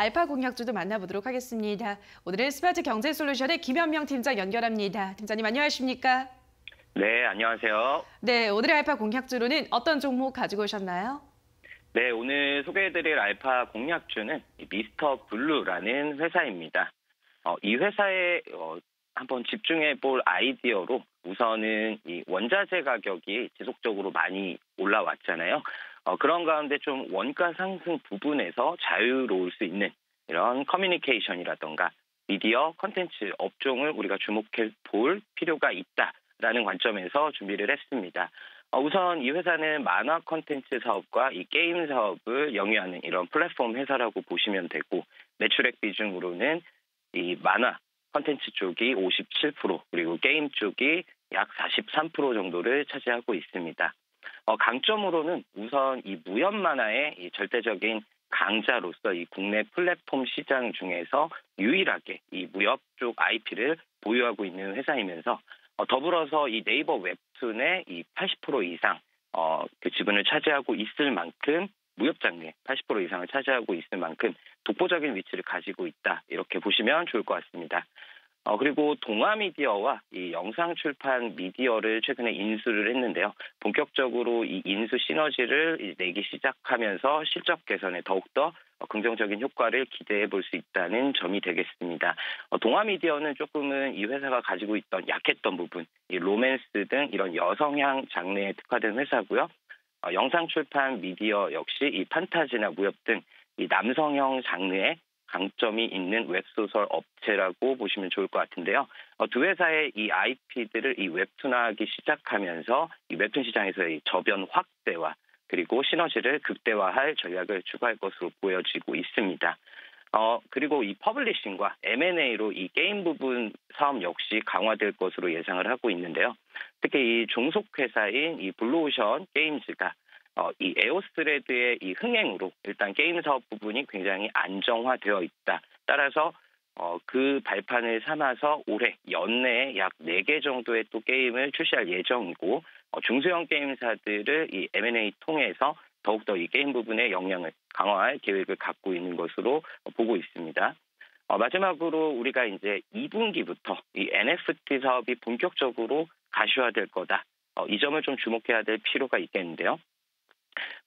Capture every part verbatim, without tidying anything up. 알파 공약주도 만나보도록 하겠습니다. 오늘은 스마트 경제 솔루션의 김현명 팀장 연결합니다. 팀장님 안녕하십니까? 네, 안녕하세요. 네, 오늘의 알파 공약주로는 어떤 종목 가지고 오셨나요? 네, 오늘 소개해드릴 알파 공약주는 미스터블루라는 회사입니다. 어, 이 회사에 어, 한번 집중해 볼 아이디어로 우선은 이 원자재 가격이 지속적으로 많이 올라왔잖아요. 어, 그런 가운데 좀 원가 상승 부분에서 자유로울 수 있는 이런 커뮤니케이션이라던가 미디어 콘텐츠 업종을 우리가 주목해 볼 필요가 있다라는 관점에서 준비를 했습니다. 어, 우선 이 회사는 만화 콘텐츠 사업과 이 게임 사업을 영위하는 이런 플랫폼 회사라고 보시면 되고, 매출액 비중으로는 이 만화 콘텐츠 쪽이 오십칠 퍼센트 그리고 게임 쪽이 약 사십삼 퍼센트 정도를 차지하고 있습니다. 어, 강점으로는 우선 이 무협 만화의 이 절대적인 강자로서 이 국내 플랫폼 시장 중에서 유일하게 이 무협 쪽 아이피를 보유하고 있는 회사이면서 어, 더불어서 이 네이버 웹툰의 이 팔십 퍼센트 이상 어, 그 지분을 차지하고 있을 만큼 무협 장르 팔십 퍼센트 이상을 차지하고 있을 만큼 독보적인 위치를 가지고 있다, 이렇게 보시면 좋을 것 같습니다. 어, 그리고 동아미디어와 이 영상출판 미디어를 최근에 인수를 했는데요. 본격적으로 이 인수 시너지를 내기 시작하면서 실적 개선에 더욱더 긍정적인 효과를 기대해 볼 수 있다는 점이 되겠습니다. 어, 동아미디어는 조금은 이 회사가 가지고 있던 약했던 부분, 이 로맨스 등 이런 여성향 장르에 특화된 회사고요. 어, 영상출판 미디어 역시 이 판타지나 무협 등 이 남성형 장르의 강점이 있는 웹소설 업체라고 보시면 좋을 것 같은데요. 어, 두 회사의 이 아이피들을 이 웹툰화하기 시작하면서 이 웹툰 시장에서의 저변 확대와 그리고 시너지를 극대화할 전략을 추가할 것으로 보여지고 있습니다. 어, 그리고 이 퍼블리싱과 엠 앤 에이로 이 게임 부분 사업 역시 강화될 것으로 예상을 하고 있는데요. 특히 이 종속회사인 이 블루오션 게임즈가 어, 이 에오스레드의 이 흥행으로 일단 게임 사업 부분이 굉장히 안정화되어 있다. 따라서 어, 그 발판을 삼아서 올해 연내에 약 네 개 정도의 또 게임을 출시할 예정이고, 어, 중소형 게임사들을 이 엠 앤 에이 통해서 더욱더 이 게임 부분의 역량을 강화할 계획을 갖고 있는 것으로 보고 있습니다. 어, 마지막으로 우리가 이제 이 분기부터 이 엔 에프 티 사업이 본격적으로 가시화될 거다. 어, 이 점을 좀 주목해야 될 필요가 있겠는데요.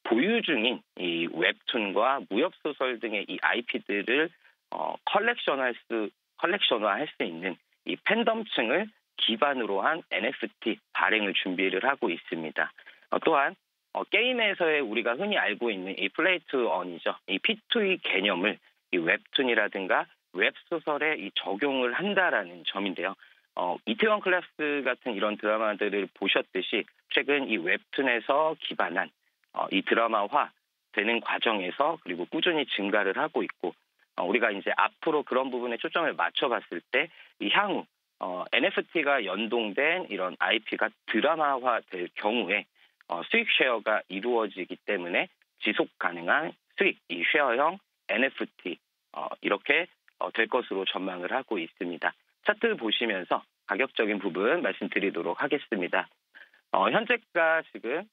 보유 중인 이 웹툰과 무협소설 등의 이 아이피들을 어, 컬렉션할 수, 컬렉션화할 수 있는 이 팬덤층을 기반으로 한 엔 에프 티 발행을 준비를 하고 있습니다. 어, 또한 어, 게임에서의 우리가 흔히 알고 있는 이 플레이 투 언이죠. 이 피 투 이 개념을 이 웹툰이라든가 웹소설에 이 적용을 한다라는 점인데요. 어, 이태원 클래스 같은 이런 드라마들을 보셨듯이 최근 이 웹툰에서 기반한 어, 이 드라마화 되는 과정에서 그리고 꾸준히 증가를 하고 있고, 어, 우리가 이제 앞으로 그런 부분에 초점을 맞춰봤을 때 이 향후 어, 엔 에프 티가 연동된 이런 아이피가 드라마화 될 경우에 어, 수익 쉐어가 이루어지기 때문에 지속 가능한 수익, 이 쉐어형 엔 에프 티 어, 이렇게 어, 될 것으로 전망을 하고 있습니다. 차트 보시면서 가격적인 부분 말씀드리도록 하겠습니다. 어, 현재가 지금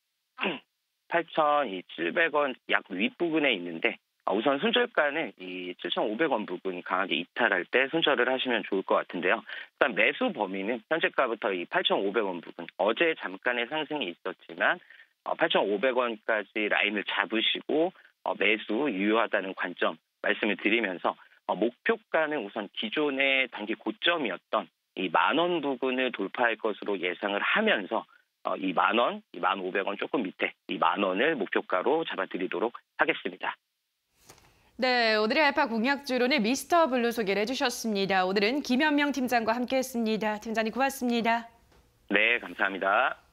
팔천칠백 원 약 윗부분에 있는데, 우선 손절가는 이 칠천오백 원 부분 강하게 이탈할 때 손절을 하시면 좋을 것 같은데요. 일단 매수 범위는 현재가부터 이 팔천오백 원 부분, 어제 잠깐의 상승이 있었지만 팔천오백 원까지 라인을 잡으시고 매수 유효하다는 관점 말씀을 드리면서, 목표가는 우선 기존의 단기 고점이었던 이 만 원 부분을 돌파할 것으로 예상을 하면서 이 만 원, 이 만 오백 원 조금 밑에 이 만 원을 목표가로 잡아드리도록 하겠습니다. 네, 오늘의 알파 공약주로는 미스터블루 소개를 해주셨습니다. 오늘은 김현명 팀장과 함께했습니다. 팀장님 고맙습니다. 네, 감사합니다.